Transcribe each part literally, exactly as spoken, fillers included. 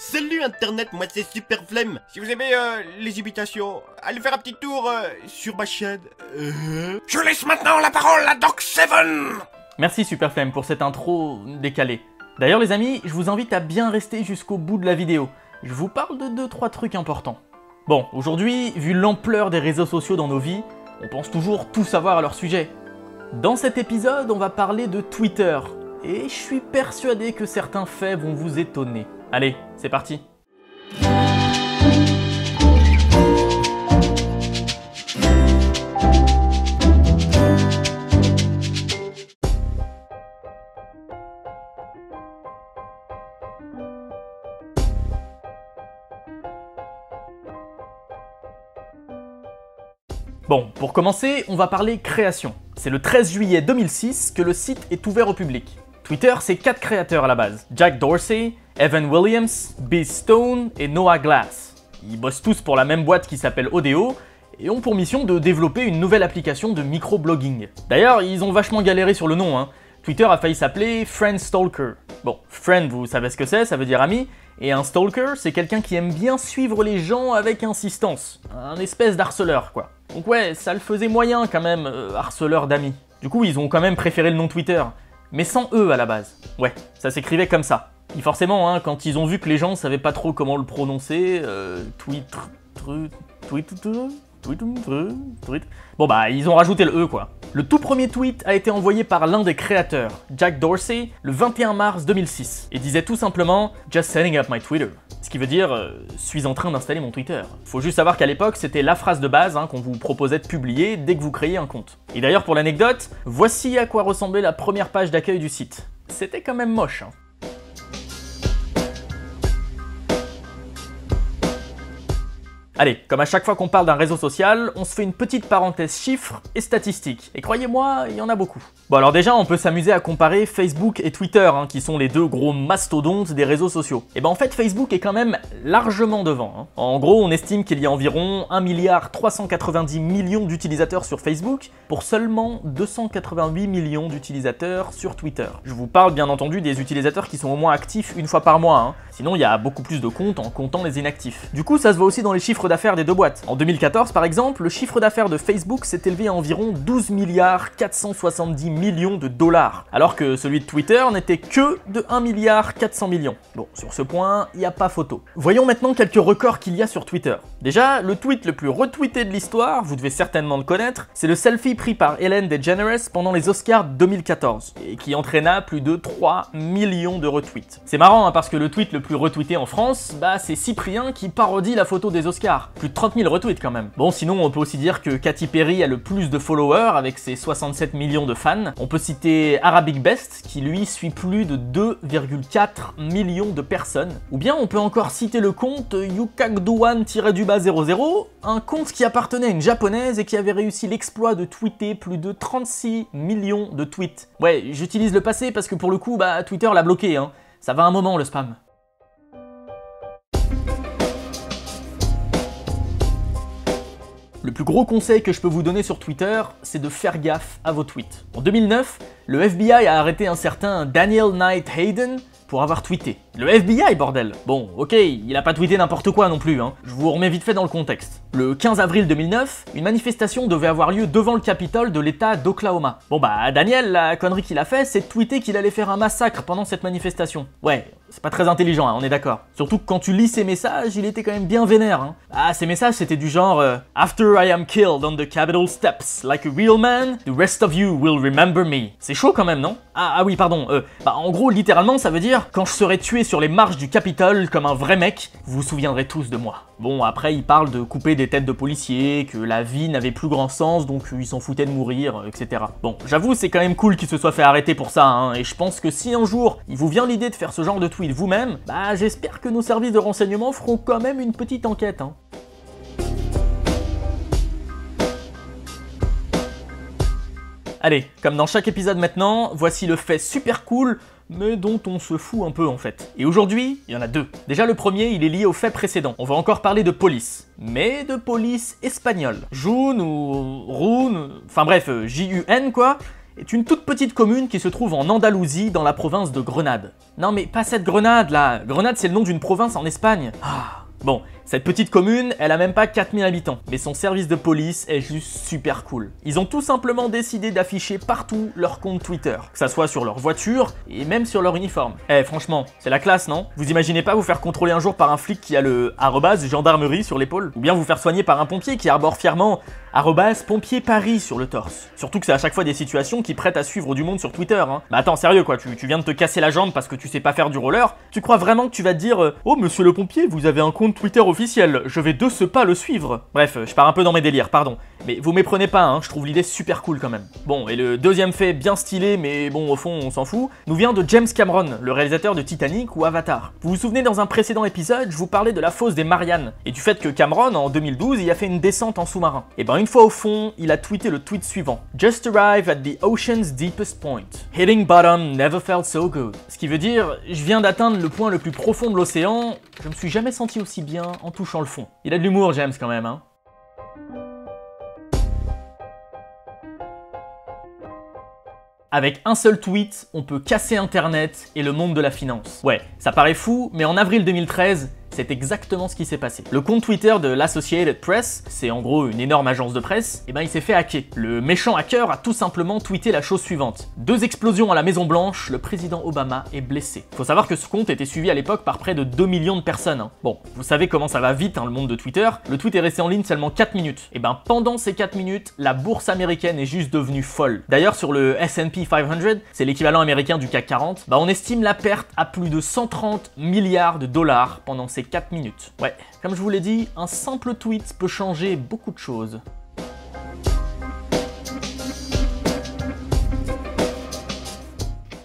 Salut Internet, moi c'est SuperFlemm. Si vous aimez euh, les imitations, allez faire un petit tour euh, sur ma chaîne. Euh... Je laisse maintenant la parole à Doc Seven. Merci SuperFlemm pour cette intro décalée. D'ailleurs les amis, je vous invite à bien rester jusqu'au bout de la vidéo. Je vous parle de deux trois trucs importants. Bon, aujourd'hui, vu l'ampleur des réseaux sociaux dans nos vies, on pense toujours tout savoir à leur sujet. Dans cet épisode, on va parler de Twitter. Et je suis persuadé que certains faits vont vous étonner. Allez, c'est parti. Bon, pour commencer, on va parler création. C'est le treize juillet deux mille six que le site est ouvert au public. Twitter, c'est quatre créateurs à la base. Jack Dorsey, Evan Williams, Biz Stone et Noah Glass. Ils bossent tous pour la même boîte qui s'appelle Odeo et ont pour mission de développer une nouvelle application de micro-blogging. D'ailleurs, ils ont vachement galéré sur le nom, hein. Twitter a failli s'appeler Friend Stalker. Bon, friend, vous savez ce que c'est, ça veut dire ami, et un stalker, c'est quelqu'un qui aime bien suivre les gens avec insistance. Un espèce d'harceleur, quoi. Donc ouais, ça le faisait moyen quand même, euh, harceleur d'amis. Du coup, ils ont quand même préféré le nom Twitter, mais sans E à la base. Ouais, ça s'écrivait comme ça. Et forcément, hein, quand ils ont vu que les gens savaient pas trop comment le prononcer, euh, Twitter, Twitter, Twitter, Twitter, Twitter... Bon bah, ils ont rajouté le E, quoi. Le tout premier tweet a été envoyé par l'un des créateurs, Jack Dorsey, le vingt et un mars deux mille six, et disait tout simplement « Just setting up my Twitter ». Ce qui veut dire euh, « suis en train d'installer mon Twitter ». Faut juste savoir qu'à l'époque, c'était la phrase de base hein, qu'on vous proposait de publier dès que vous créiez un compte. Et d'ailleurs, pour l'anecdote, voici à quoi ressemblait la première page d'accueil du site. C'était quand même moche. Hein. Allez, comme à chaque fois qu'on parle d'un réseau social, on se fait une petite parenthèse chiffres et statistiques. Et croyez-moi, il y en a beaucoup. Bon alors déjà, on peut s'amuser à comparer Facebook et Twitter, hein, qui sont les deux gros mastodontes des réseaux sociaux. Et ben en fait, Facebook est quand même largement devant. Hein. En gros, on estime qu'il y a environ un milliard trois cent quatre-vingt-dix millions d'utilisateurs sur Facebook, pour seulement deux cent quatre-vingt-huit millions d'utilisateurs sur Twitter. Je vous parle bien entendu des utilisateurs qui sont au moins actifs une fois par mois. Hein. Sinon, il y a beaucoup plus de comptes en comptant les inactifs. Du coup, ça se voit aussi dans les chiffres d'affaires des deux boîtes. En deux mille quatorze, par exemple, le chiffre d'affaires de Facebook s'est élevé à environ douze milliards quatre cent soixante-dix millions de dollars, alors que celui de Twitter n'était que de un milliard quatre cents millions. Bon, sur ce point, il n'y a pas photo. Voyons maintenant quelques records qu'il y a sur Twitter. Déjà, le tweet le plus retweeté de l'histoire, vous devez certainement le connaître, c'est le selfie pris par Ellen DeGeneres pendant les Oscars deux mille quatorze, et qui entraîna plus de trois millions de retweets. C'est marrant, hein, parce que le tweet le plus retweeté en France, bah c'est Cyprien qui parodie la photo des Oscars. Plus de trente mille retweets quand même. Bon, sinon on peut aussi dire que Katy Perry a le plus de followers avec ses soixante-sept millions de fans. On peut citer Arabic Best qui lui suit plus de deux virgule quatre millions de personnes. Ou bien on peut encore citer le compte Yukagdouan-duba zéro zéro, un compte qui appartenait à une japonaise et qui avait réussi l'exploit de tweeter plus de trente-six millions de tweets. Ouais, j'utilise le passé parce que pour le coup, bah Twitter l'a bloqué, hein. Ça va un moment le spam. Le plus gros conseil que je peux vous donner sur Twitter, c'est de faire gaffe à vos tweets. En deux mille neuf, le F B I a arrêté un certain Daniel Knight Hayden pour avoir tweeté. Le F B I, bordel! Bon, ok, il a pas tweeté n'importe quoi non plus, hein. Je vous remets vite fait dans le contexte. Le quinze avril deux mille neuf, une manifestation devait avoir lieu devant le Capitole de l'État d'Oklahoma. Bon bah, Daniel, la connerie qu'il a fait, c'est de tweeter qu'il allait faire un massacre pendant cette manifestation. Ouais, c'est pas très intelligent, hein, on est d'accord. Surtout que quand tu lis ses messages, il était quand même bien vénère, hein. Ah, ses messages, c'était du genre euh, « After I am killed on the Capitol steps, like a real man, the rest of you will remember me. » C'est chaud quand même, non? Ah, ah oui, pardon, euh, bah en gros, littéralement, ça veut dire « Quand je serai tué sur les marches du Capitole comme un vrai mec, vous vous souviendrez tous de moi. » Bon, après, il parle de couper des têtes de policiers, que la vie n'avait plus grand sens, donc il s'en foutait de mourir, et cetera. Bon, j'avoue, c'est quand même cool qu'il se soit fait arrêter pour ça, hein, et je pense que si un jour, il vous vient l'idée de faire ce genre de tweet vous-même, bah j'espère que nos services de renseignement feront quand même une petite enquête, hein. Allez, comme dans chaque épisode maintenant, voici le fait super cool, mais dont on se fout un peu en fait. Et aujourd'hui, il y en a deux. Déjà le premier, il est lié au fait précédent. On va encore parler de police, mais de police espagnole. Jun ou Run, enfin bref, J U N quoi. est une toute petite commune qui se trouve en Andalousie, dans la province de Grenade. Non mais pas cette Grenade là, Grenade c'est le nom d'une province en Espagne. Ah. Bon, cette petite commune, elle a même pas quatre mille habitants, mais son service de police est juste super cool. Ils ont tout simplement décidé d'afficher partout leur compte Twitter, que ça soit sur leur voiture et même sur leur uniforme. Eh franchement, c'est la classe non? Vous imaginez pas vous faire contrôler un jour par un flic qui a le arrobase gendarmerie sur l'épaule? Ou bien vous faire soigner par un pompier qui arbore fièrement arrobase pompier Paris sur le torse? Surtout que c'est à chaque fois des situations qui prêtent à suivre du monde sur Twitter, hein. Bah attends, sérieux quoi, tu, tu viens de te casser la jambe parce que tu sais pas faire du roller? Tu crois vraiment que tu vas te dire euh, « Oh monsieur le pompier, vous avez un compte Twitter officiel, je vais de ce pas le suivre ». Bref, je pars un peu dans mes délires, pardon. Mais vous méprenez pas, hein, je trouve l'idée super cool quand même. Bon, et le deuxième fait bien stylé, mais bon, au fond, on s'en fout, nous vient de James Cameron, le réalisateur de Titanic ou Avatar. Vous vous souvenez, dans un précédent épisode, je vous parlais de la fosse des Mariannes, et du fait que Cameron, en deux mille douze, il a fait une descente en sous-marin. Et ben, une fois au fond, il a tweeté le tweet suivant. « Just arrived at the ocean's deepest point. Hitting bottom never felt so good. » Ce qui veut dire, je viens d'atteindre le point le plus profond de l'océan, je me suis jamais senti aussi bien en touchant le fond. Il a de l'humour James quand même, hein. Avec un seul tweet, on peut casser Internet et le monde de la finance. Ouais, ça paraît fou, mais en avril deux mille treize, c'est exactement ce qui s'est passé. Le compte Twitter de l'Associated Press, c'est en gros une énorme agence de presse, et ben il s'est fait hacker. Le méchant hacker a tout simplement tweeté la chose suivante. Deux explosions à la Maison Blanche, le président Obama est blessé. Faut savoir que ce compte était suivi à l'époque par près de deux millions de personnes. Hein. Bon, vous savez comment ça va vite hein, le monde de Twitter. Le tweet est resté en ligne seulement quatre minutes. Et ben pendant ces quatre minutes, la bourse américaine est juste devenue folle. D'ailleurs sur le S and P cinq cents, c'est l'équivalent américain du CAC quarante, bah on estime la perte à plus de cent trente milliards de dollars pendant ces quatre minutes. Ouais, comme je vous l'ai dit, un simple tweet peut changer beaucoup de choses.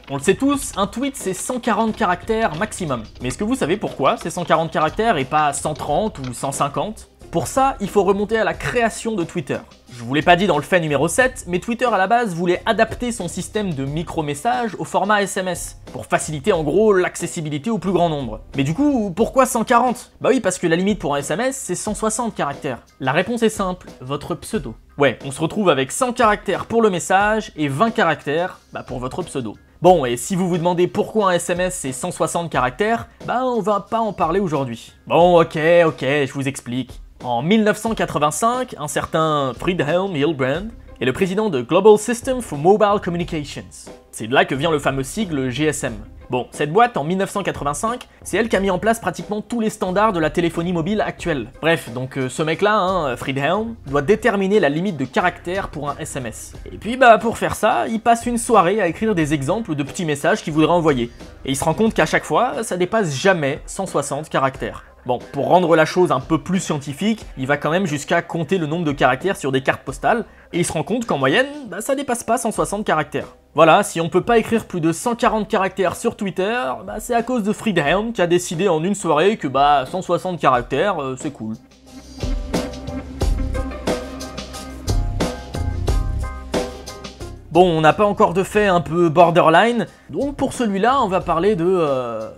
On le sait tous, un tweet c'est cent quarante caractères maximum. Mais est-ce que vous savez pourquoi c'est cent quarante caractères et pas cent trente ou cent cinquante? Pour ça, il faut remonter à la création de Twitter. Je vous l'ai pas dit dans le fait numéro sept, mais Twitter à la base voulait adapter son système de micro-messages au format S M S, pour faciliter en gros l'accessibilité au plus grand nombre. Mais du coup, pourquoi cent quarante? Bah oui, parce que la limite pour un S M S, c'est cent soixante caractères. La réponse est simple, votre pseudo. Ouais, on se retrouve avec cent caractères pour le message et vingt caractères bah, pour votre pseudo. Bon, et si vous vous demandez pourquoi un S M S c'est cent soixante caractères, bah on va pas en parler aujourd'hui. Bon, ok, ok, je vous explique. En mille neuf cent quatre-vingt-cinq, un certain Friedhelm Hillbrand est le président de Global System for Mobile Communications. C'est de là que vient le fameux sigle G S M. Bon, cette boîte, en mille neuf cent quatre-vingt-cinq, c'est elle qui a mis en place pratiquement tous les standards de la téléphonie mobile actuelle. Bref, donc euh, ce mec-là, hein, Friedhelm, doit déterminer la limite de caractères pour un S M S. Et puis, bah, pour faire ça, il passe une soirée à écrire des exemples de petits messages qu'il voudrait envoyer. Et il se rend compte qu'à chaque fois, ça dépasse jamais cent soixante caractères. Bon, pour rendre la chose un peu plus scientifique, il va quand même jusqu'à compter le nombre de caractères sur des cartes postales, et il se rend compte qu'en moyenne, bah, ça dépasse pas cent soixante caractères. Voilà, si on peut pas écrire plus de cent quarante caractères sur Twitter, bah, c'est à cause de Friedhelm qui a décidé en une soirée que bah, cent soixante caractères, euh, c'est cool. Bon, on n'a pas encore de fait un peu borderline, donc pour celui-là, on va parler de... Euh...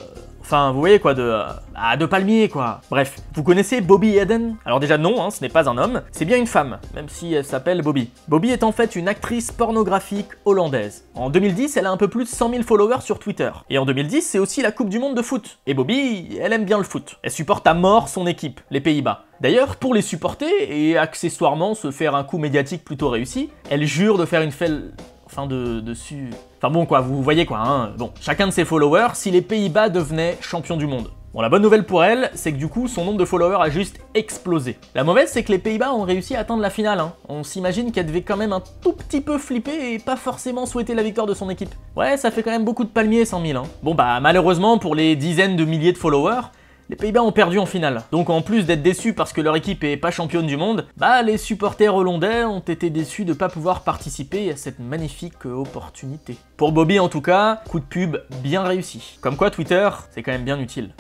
Enfin, vous voyez quoi, de... Euh, ah, de palmier, quoi. Bref, vous connaissez Bobby Eden? Alors déjà, non, hein, ce n'est pas un homme, c'est bien une femme, même si elle s'appelle Bobby. Bobby est en fait une actrice pornographique hollandaise. En deux mille dix, elle a un peu plus de cent mille followers sur Twitter. Et en deux mille dix, c'est aussi la Coupe du Monde de foot. Et Bobby, elle aime bien le foot. Elle supporte à mort son équipe, les Pays-Bas. D'ailleurs, pour les supporter, et accessoirement se faire un coup médiatique plutôt réussi, elle jure de faire une felle... Enfin, de... dessus... Enfin bon quoi, vous voyez quoi, hein. Bon, chacun de ses followers, si les Pays-Bas devenaient champions du monde. Bon, la bonne nouvelle pour elle, c'est que du coup, son nombre de followers a juste explosé. La mauvaise, c'est que les Pays-Bas ont réussi à atteindre la finale, hein. On s'imagine qu'elle devait quand même un tout petit peu flipper et pas forcément souhaiter la victoire de son équipe. Ouais, ça fait quand même beaucoup de palmiers, cent mille, hein. Bon bah, malheureusement, pour les dizaines de milliers de followers, les Pays-Bas ont perdu en finale. Donc en plus d'être déçus parce que leur équipe est pas championne du monde, bah les supporters hollandais ont été déçus de pas pouvoir participer à cette magnifique opportunité. Pour Bobby en tout cas, coup de pub bien réussi. Comme quoi Twitter, c'est quand même bien utile.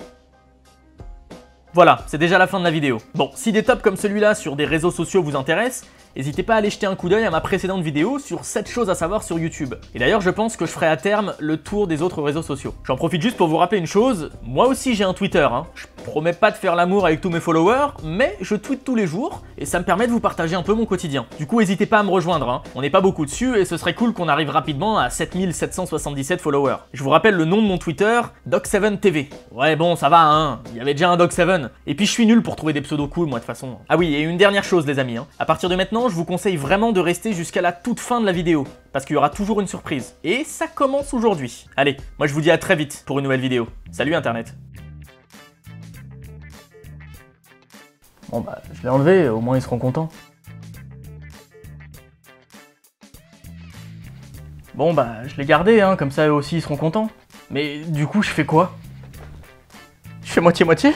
Voilà, c'est déjà la fin de la vidéo. Bon, si des tops comme celui-là sur des réseaux sociaux vous intéressent, n'hésitez pas à aller jeter un coup d'œil à ma précédente vidéo sur sept choses à savoir sur YouTube. Et d'ailleurs, je pense que je ferai à terme le tour des autres réseaux sociaux. J'en profite juste pour vous rappeler une chose, moi aussi j'ai un Twitter, hein. Je promets pas de faire l'amour avec tous mes followers, mais je tweete tous les jours et ça me permet de vous partager un peu mon quotidien. Du coup, n'hésitez pas à me rejoindre, hein. On n'est pas beaucoup dessus et ce serait cool qu'on arrive rapidement à sept mille sept cent soixante-dix-sept followers. Je vous rappelle le nom de mon Twitter, Doc Seven T V. Ouais bon, ça va hein, il y avait déjà un Doc Seven. Et puis je suis nul pour trouver des pseudos cool moi de toute façon. Ah oui, et une dernière chose les amis, hein. À partir de maintenant, je vous conseille vraiment de rester jusqu'à la toute fin de la vidéo, parce qu'il y aura toujours une surprise. Et ça commence aujourd'hui. Allez, moi je vous dis à très vite pour une nouvelle vidéo. Salut Internet. Bon bah, je l'ai enlevé, au moins ils seront contents. Bon bah, je l'ai gardé, hein, comme ça eux aussi ils seront contents. Mais du coup, je fais quoi? Je fais moitié-moitié?